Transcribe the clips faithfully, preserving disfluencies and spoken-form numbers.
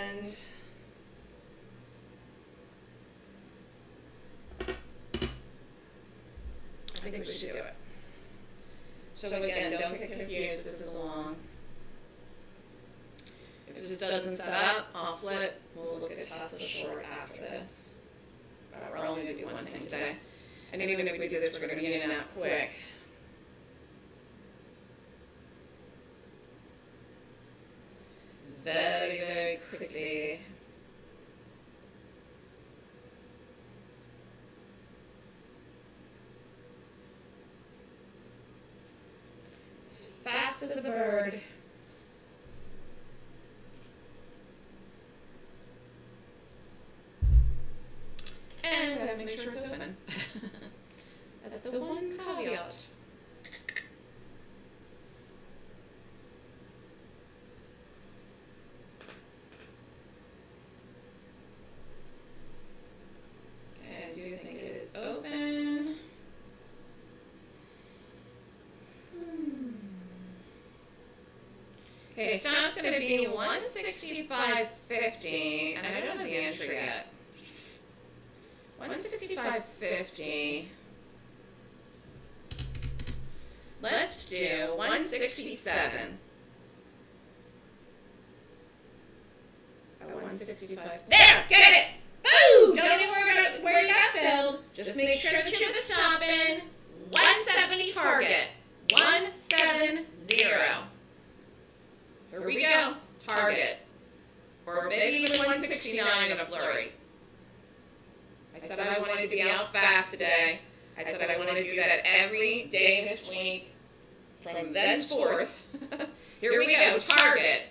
And I think, I think we, we should do it. So, so again, don't get confused, this is long. If this doesn't set up, I'll flip. We'll look at Tessa's short after this. All right, we're only going to do one thing today. And even if we do this, we're going to be in and out quick. Very, very quickly. As fast as a bird. And I have to make sure it's open. That's the one caveat. Okay, stop's going to be one sixty-five fifty, and I don't have the entry yet. one sixty-five fifty. Let's do one sixty-seven. Oh, one sixty-five. There! Get it! Boom! Don't even worry about where you got filled. Just make sure that you're the stop in. one seventy target. one seventy. Here we go, target. Or maybe even one sixty-nine in a flurry. I said I wanted to be out fast today. I said I wanted to do that every day this week. From thenceforth, here we go, target.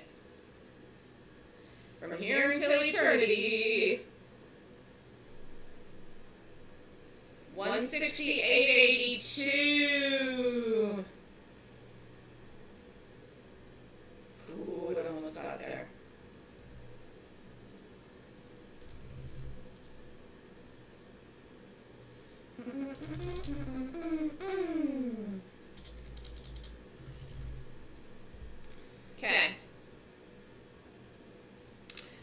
From here until eternity. one sixty-eight eighty-two. Ooh, it almost got there. Mm, mm, mm, mm, mm, mm. Okay.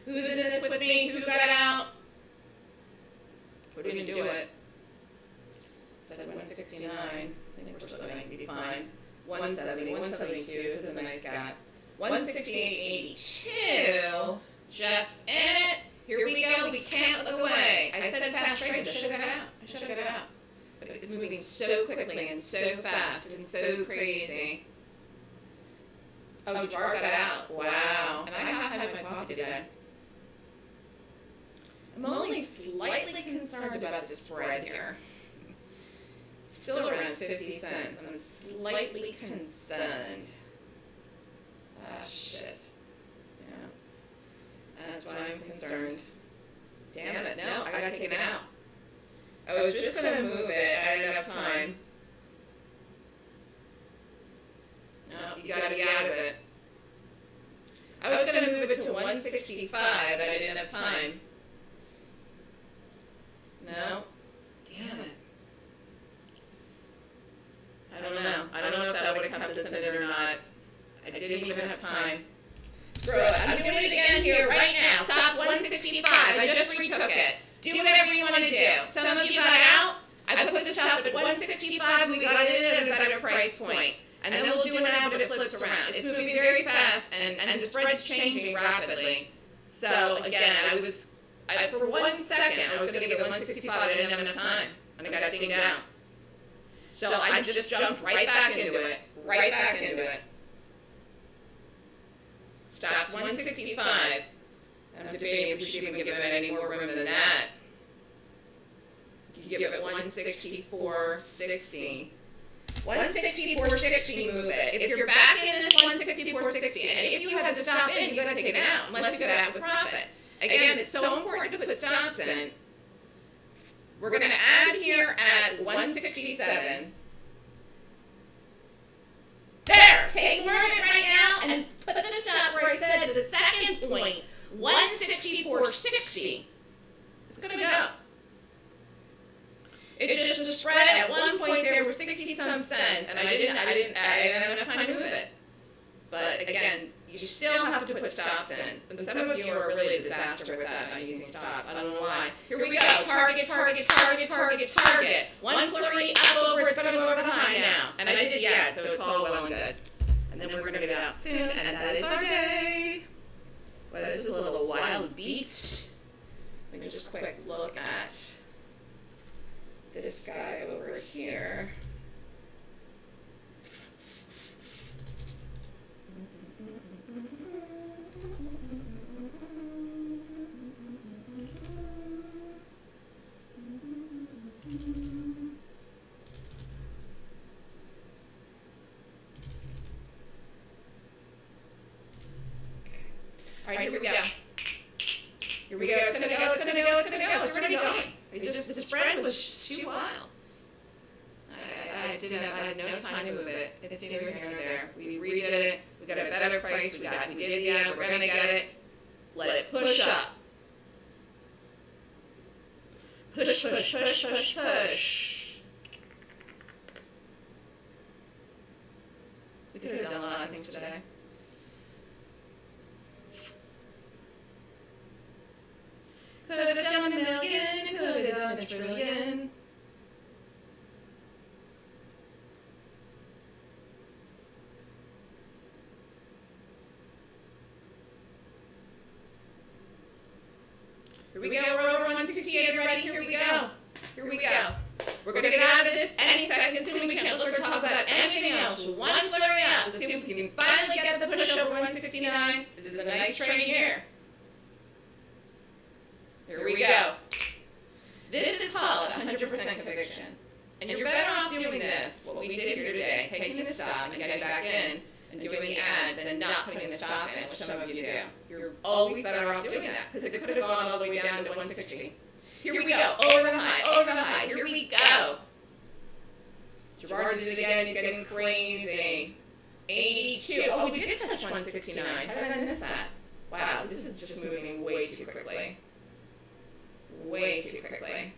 Who's in this with me? Who got out? Who didn't do it? Said one sixty-nine. I think we're still going to be fine. one seventy, one seventy-two. This is a nice gap. one sixty-eight eighty-two, just in it. Here we go. We can't look away. I said fast range. I should have got out. I should have got out. But it's moving so quickly and so fast and so crazy. Oh, Jar got out. Wow. And I have had my coffee today. I'm only slightly concerned about this spread here. It's still around fifty cents. I'm slightly concerned. Ah, shit. Yeah. That's why I'm concerned. Damn it. No, I got taken out. I was just going to move it. I didn't have time. No, you got to get out of it. I was going to move it to one sixty-five, but I didn't have time. No. Damn it. I don't know. I don't know if that would have come to the Senate or not. I didn't even have time. Screw it. I'm doing it again here right now. Stops one sixty-five. I just retook it. Do whatever you want to do. Some of you got out. I put the stop at one sixty-five and we got it at a better price point. And then we'll do it now, but it flips around. It's moving very fast and, and the spread's changing rapidly. So again, I was, I, for one second, I was going to give it one sixty-five. I didn't have enough time. And I got dinged out. So I just jumped right back into it. Right back into it. Stops one sixty-five. I'm debating if we should even give it any more room than that. You can give it one sixty-four sixty. one sixty-four sixty, move it. If you're back in this one sixty-four sixty, and if you had to stop in, you got to take it out, unless you got it out with profit. Again, it's so important to put stops in. We're going to add here at one sixty-seven. There! Take more of it right now and put the stop where I said at the second point, one sixty-four sixty. It's going to go. It just the spread at one point there was sixty some cents, and I didn't, I didn't, I didn't have enough time to move it. But again, you still have to put stops in. And some of you are really a disaster with that, not using stops. I don't know why. Here we go. Target, target, target, target, target. One flurry, up over, it's going to go over the high now. And I did it yet, so it's all well and good. And then we're going to get out soon, and that is our day. Well, this is a little wild beast. Let me just quick look at this guy over here. All right, here we go. Here we go. It's gonna go. It's gonna go. It's gonna go. It's already going. It just the spread was too wild. I, I didn't. I had no time to move it. It's neither here nor there. We redid it. We got a better price. We got. We did it. Yeah, we're gonna get it. Let it push up. Push. Push. Push. Push. Push. We could have done a lot of things today. Could have done a million, could have done a trillion. Here we go, we're over one sixty-eight, everybody. Here we go. Here we go. We're going to get out of this any second, assuming we can't look or talk about anything else. One flurry up. Let's see if we can finally get the push over one sixty-nine. This is a nice train here. Here we go. This is called one hundred percent conviction. And you're better off doing this, what we did here today, taking the stop and getting back in and doing the ad than not putting the stop in, which some of you do. You're always better off doing that because it could have gone all the way down to one sixty. Here we go. Over the high, over the high. Here we go. Gerard did it again. He's getting crazy. eighty-two. Oh, we did touch one sixty-nine. How did I miss that? Wow, this is just moving way too quickly. Way too quickly.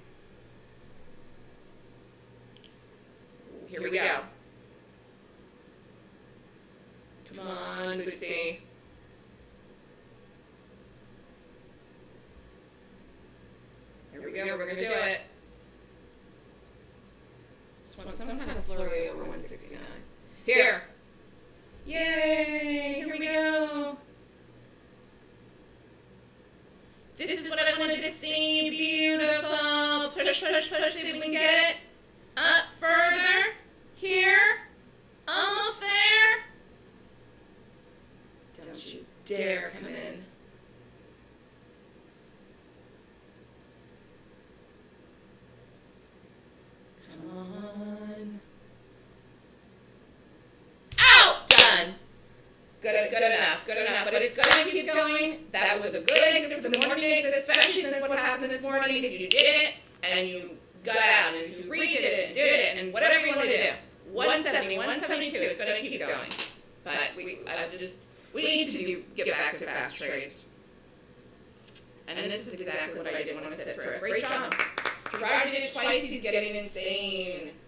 Here we go. Come on, Bootsy. Here we go, we're going to do it. Just want some kind of flurry over one sixty-nine. Here. Yay, here we go. This is what I wanted to see. Beautiful. Push, push, push. See if we can get it. Up further. Here. Almost there. Don't you dare come in. Come on. Out. Done. Good, good enough. Good enough. But it's going to keep going. That was a good exit for the morning exit, especially since what happened this morning. If you did it and you got out, and if you redid it and did it, and whatever you want to do, one seventy, one seventy-two, it's going to keep going. But we, I just, we need to do, get back to fast trades. And this is exactly what I did when I sit through it. Great job. Gerard did it twice. He's getting insane.